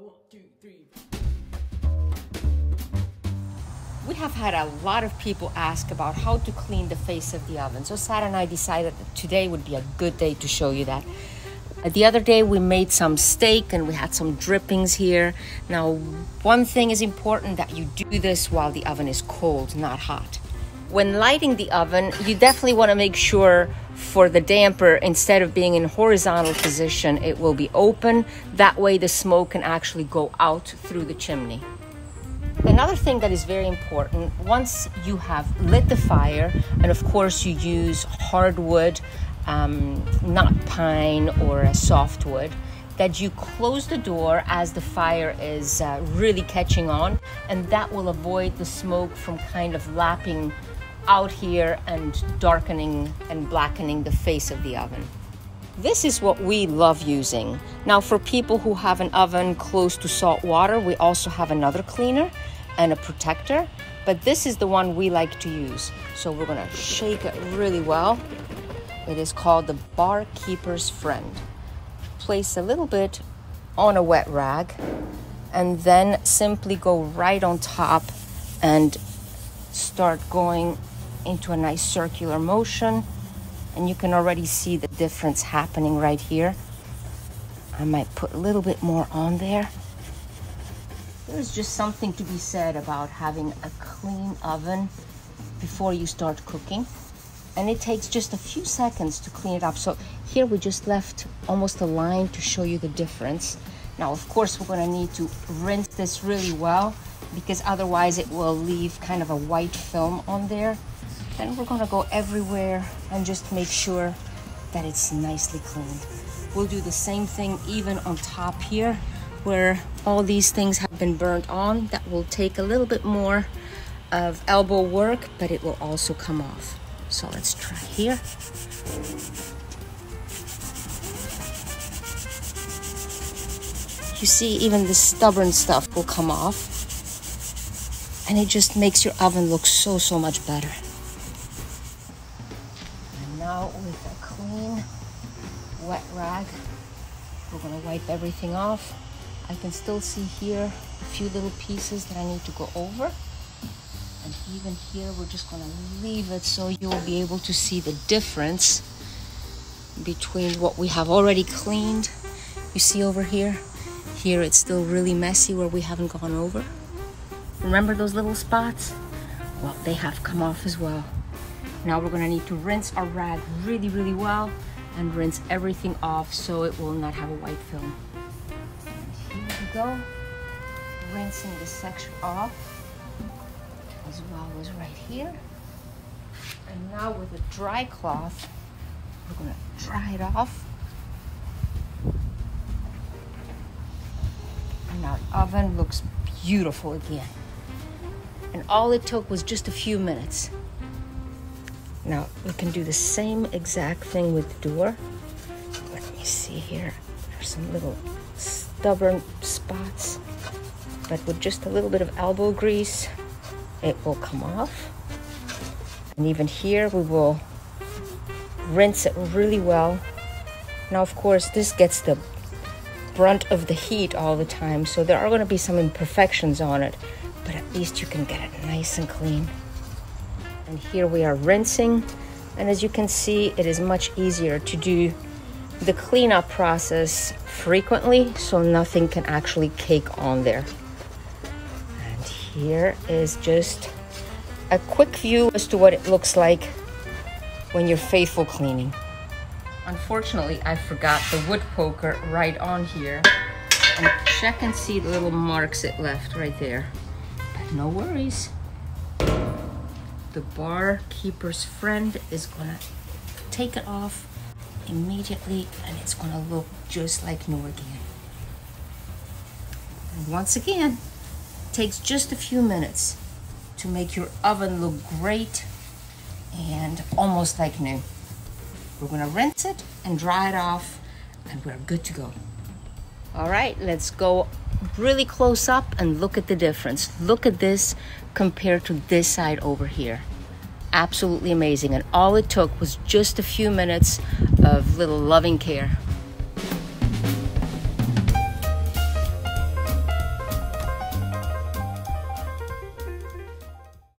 1, 2, 3. We have had a lot of people ask about how to clean the face of the oven. So Sarah and I decided that today would be a good day to show you that. The other day we made some steak and we had some drippings here. Now, one thing is important, that you do this while the oven is cold, not hot. When lighting the oven, you definitely want to make sure for the damper, instead of being in horizontal position, it will be open. That way the smoke can actually go out through the chimney. Another thing that is very important, once you have lit the fire, and of course you use hardwood, not pine or a softwood, that you close the door as the fire is really catching on, and that will avoid the smoke from kind of lapping out here and darkening and blackening the face of the oven. This is what we love using. Now, for people who have an oven close to salt water, we also have another cleaner and a protector, but this is the one we like to use. So we're gonna shake it really well. It is called the Bar Keepers Friend. Place a little bit on a wet rag and then simply go right on top and start going into a nice circular motion, and you can already see the difference happening right here. I might put a little bit more on there. There's just something to be said about having a clean oven before you start cooking. And it takes just a few seconds to clean it up. So here we just left almost a line to show you the difference. Now, of course, we're going to need to rinse this really well, because otherwise it will leave kind of a white film on there. And we're going to go everywhere and just make sure that it's nicely cleaned. We'll do the same thing even on top here, where all these things have been burnt on. That will take a little bit more of elbow work, but it will also come off. So let's try here. You see, even the stubborn stuff will come off, and it just makes your oven look so much better. And now with a clean wet rag, we're gonna wipe everything off. I can still see here a few little pieces that I need to go over. And even here, we're just going to leave it so you'll be able to see the difference between what we have already cleaned. You see over here? Here it's still really messy where we haven't gone over. Remember those little spots? Well, they have come off as well. Now we're going to need to rinse our rag really well and rinse everything off so it will not have a white film. And here we go, rinsing this section off, as well as right here. And now with a dry cloth, we're gonna dry it off. And our oven looks beautiful again. And all it took was just a few minutes. Now we can do the same exact thing with the door. Let me see here, there's some little stubborn spots, but with just a little bit of elbow grease, it will come off. And even here we will rinse it really well. Now, of course, this gets the brunt of the heat all the time, so there are going to be some imperfections on it, but at least you can get it nice and clean. And here we are rinsing, and as you can see, it is much easier to do the cleanup process frequently, so nothing can actually cake on there. Here is just a quick view as to what it looks like when you're faithful cleaning. Unfortunately, I forgot the wood poker right on here. And check and see the little marks it left right there. But no worries. The Bar Keeper's Friend is gonna take it off immediately, and it's gonna look just like new again. And once again, takes just a few minutes to make your oven look great and almost like new. We're gonna rinse it and dry it off, and we're good to go. All right, let's go really close up and look at the difference. Look at this compared to this side over here. Absolutely amazing. And all it took was just a few minutes of little loving care.